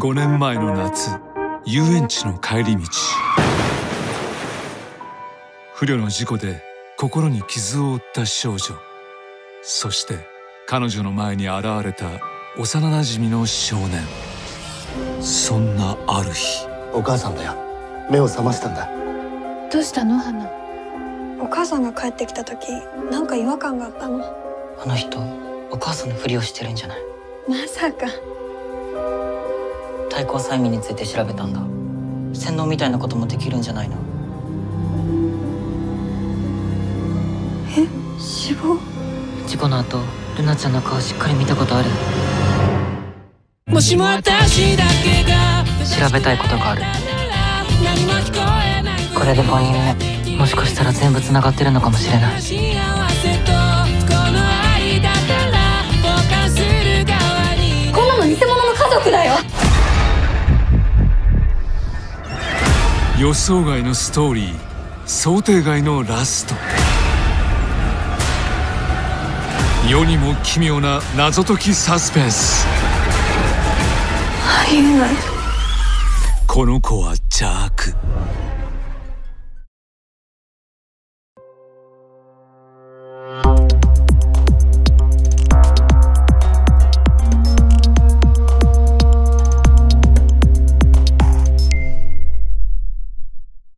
5年前の夏、遊園地の帰り道、不慮の事故で心に傷を負った少女、そして彼女の前に現れた幼なじみの少年。そんなある日、お母さんだよ。目を覚ましたんだ。どうしたの、花？お母さんが帰ってきた時、なんか違和感があったの。あの人、お母さんのふりをしてるんじゃない？まさか。対抗催眠について調べたんだ。洗脳みたいなこともできるんじゃないの？え、死亡？事故の後、ルナちゃんの顔しっかり見たことある？もしも私だけが調べたいことがある。これで5人目。もしかしたら全部つながってるのかもしれない。こんなの偽物の家族だよ。予想外のストーリー、想定外のラスト。世にも奇妙な謎解きサスペンス。ありえない。この子は邪悪。